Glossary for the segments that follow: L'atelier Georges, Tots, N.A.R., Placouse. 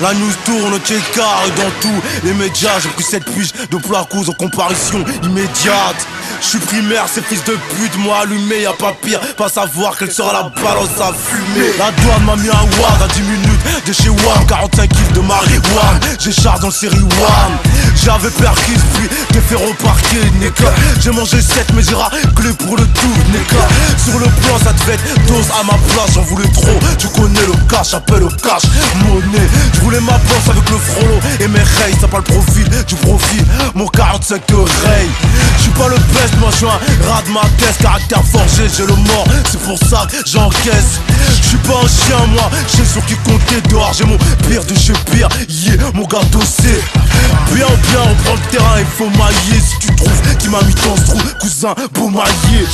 La news tourne, check-out dans tous les médias. J'ai pris cette puge de Placouse en comparution immédiate. J'suis primaire, c'est fils de pute, moi allumé, y'a pas pire, pas savoir quelle sera la balance à fumer. La douane m'a mis un ward à 10 minutes de chez Wam, 45 kiffs de marijuana, j'ai charge dans le série Wam. J'avais perquis, puis des ferro parqué, nigga. J'ai mangé 7, mais j'ai raclé pour le tout, nigga. Sur le plan, ça devait être dose à ma place, j'en voulais trop. Tu connais le cash, appelle le cash, monnaie. J'voulais ma bosse avec le frollo et mes rails, ça pas le profil du profil, mon 45 de rail. J'suis pas le best, moi j'suis un rat de ma caisse, caractère forgé, j'ai le mort, c'est pour ça que j'encaisse. J'suis pas un chien moi, j'ai sur qui compter dehors, j'ai mon pire de chez pire, yeah, mon gars dossé. Bien, on prend le terrain, il faut mailler, si tu trouves qui m'a mis dans ce trou, cousin, beau mailler.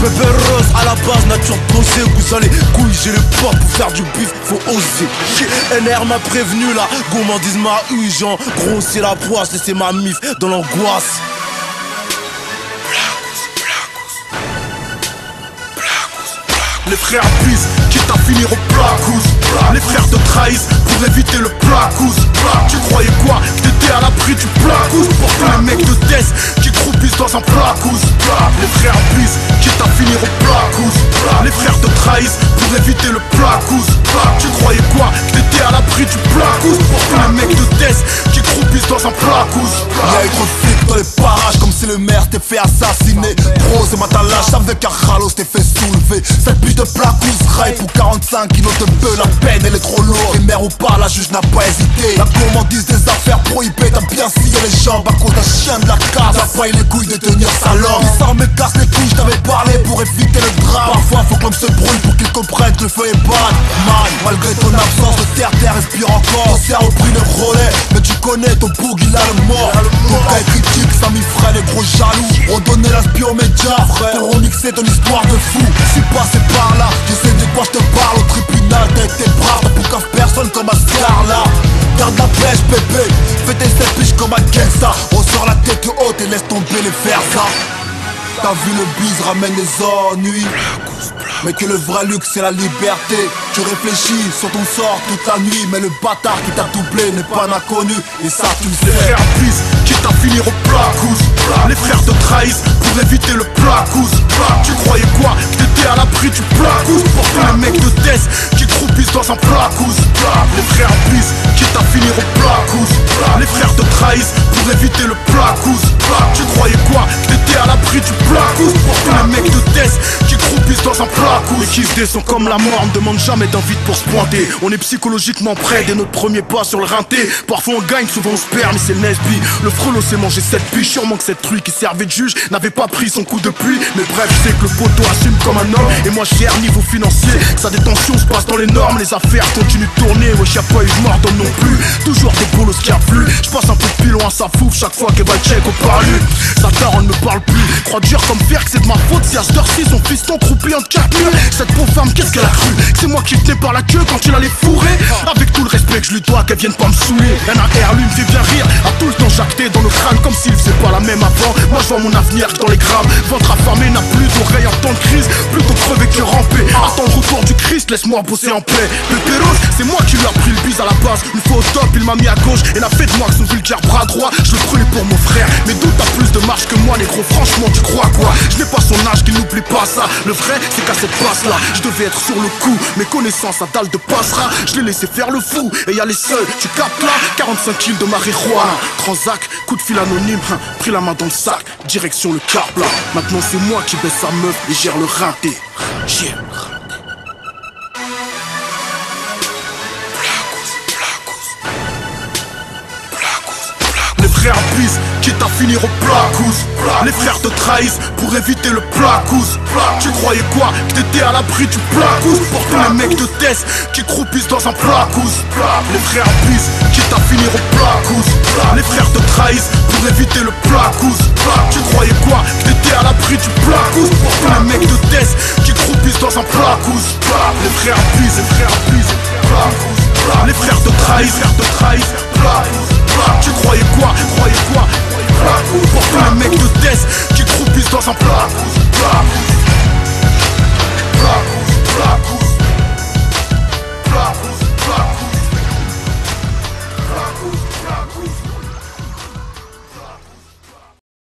Bébé rose à la base, nature posée, cousin les couilles, j'ai les portes pour faire du bif, faut oser. N.A.R m'a prévenu, la gourmandise m'a eu, j'en grossis la poisse, laissez ma mif dans l'angoisse. Les frères pissent, quitte à finir au Placouse. Les frères te trahissent pour éviter le Placouse. Tu croyais quoi? T'étais à l'abri du Placouse. Pour tous les mecs de test qui croupissent dans un Placouse. Les frères pissent, quitte à finir au Placouse. Les frères te trahissent pour éviter le Placouse. Tu croyais quoi? T'étais à l'abri du Placouse. Pour tous les mecs de test qui croupissent dans un Placouse. Y'a eu trop de flics dans les parages, comme si le maire t'ait fait assassiner. Gros et matalage, j'avais qu'un ralo t'ait fait soulever. Cette puce de Placouse raille pour 45 kilos de bœuf, la peine elle est trop lourde. Et mère ou pas, la juge n'a pas hésité. La gourmandise des affaires prohibées, t'as bien scié les jambes à cause d'un chien de la carte. T'as failli les couilles de tenir sa langue. Les armes cassent les couilles, j't'avais parlé pour éviter le drame. Parfois faut que l'homme se brûle pour qu'il comprenne que le feu est bad. Man, malgré ton absence, le terre-terre respire encore. Ton cerveau pris le relais, mais tu connais ton boug, il a le mort. T'as été critique, ça m'y ferait les gros jaloux. Redonner l'aspire aux médias, frère, pour remixer ton histoire de fou. C'est passé par là, je sais de quoi je te parle. Au tribunal, t'as été brave, t'as poucave personne comme un star là. Garde la pêche bébé, fais tes sept piches comme un Kenza. Ressors la tête haute et laisse tomber les fers ça. T'as vu le bise, ramène les ennuis. Mais que le vrai luxe c'est la liberté. Tu réfléchis sur ton sort toute la nuit. Mais le bâtard qui t'a doublé n'est pas un inconnu. Et ça tu le sais. Les frères pissent, quitte à finir au Placouse. Les frères te trahissent pour éviter le Placouse. Tu croyais quoi? T'étais à l'abri du Placouse. Pour tous les mecs de test qui croupissent dans un Placouse. Les frères pissent, quitte à finir au Placouse. Les frères te trahissent pour éviter le Placouse. Tu croyais quoi? T'étais à l'abri du Placouse. Pour tous les mecs de test qui croupissent dans un Placouse. Les kiffs des sont comme la mort, on ne demande jamais d'invite pour se pointer. On est psychologiquement prêt dès notre premier pas sur le rinté. Parfois on gagne, souvent on se perd, mais c'est Nesby. Le frelot s'est mangé cette piche, sûrement que cette truie qui servait de juge n'avait pas pris son coup de pluie. Mais bref, je sais que le poteau assume comme un homme. Et moi je gère niveau financier, sa détention se passe dans les normes. Les affaires continuent de tourner, wesh y'a pas eu de mort d'homme non plus. Toujours des bolos qui affluent, je passe un peu de pilon à sa fouf chaque fois qu'elle va check au paru. Sa daronne ne me parle plus, croit dur comme fer que c'est de ma faute. Si à cette heure-ci son fiston croupit en 4 000. Cette pauvre femme, qu'est-ce qu'elle a cru? C'est moi qui tenais par la queue quand il allait fourrer. Avec tout le respect que je lui dois, qu'elle vienne pas me saouler. N.A.R lui me fait bien rire, a tout le temps jacté dans le crâne comme s'il faisait pas la même avant. Moi je vois mon avenir dans les grammes. Votre affamé n'a plus d'oreille en temps de crise. Plutôt crever que ramper. Attends le retour du Christ, laisse-moi bosser en paix. Pépé Rose, c'est moi qui lui a pris le bise à la base. Une fois au top, il m'a mis à gauche et l'a fait de moi que son vulgaire bras droit. Je le prenais pour mon frère, mais d'où t'as plus de marche que moi, négro? Franchement, tu crois quoi? Je n'ai pas son âge qu'il n'oublie pas ça. Le vrai, c'est qu'à cette passe là, je devais être sur le coup. Mes connaissances à dalle de passera, je l'ai laissé faire le fou. Et y'a les seuls, tu capes là, 45 kilos de marijuana. Transac, coup de fil anonyme, hein, pris la main dans le sac, direction le cap là. Maintenant c'est moi qui baisse sa meuf et gère le rinté. Yeah. Les frères pissent, quitte à finir au Placouse. Les frères te trahissent pour éviter le Placouse. Tu croyais quoi? T'étais à l'abri du Placouse. Pour tous les mecs de test qui croupissent dans un Placouse. Les frères pissent, quitte à finir au Placouse. Les frères te trahissent pour éviter le Placouse. Tu croyais quoi? T'étais à l'abri du Placouse. Pour tous les mecs de test qui croupissent dans un Placouse. Les frères pissent, les frères pissent. Les frères te trahissent, tu croyais quoi? Pour tous les mecs de test qui croupissent dans un Placouse.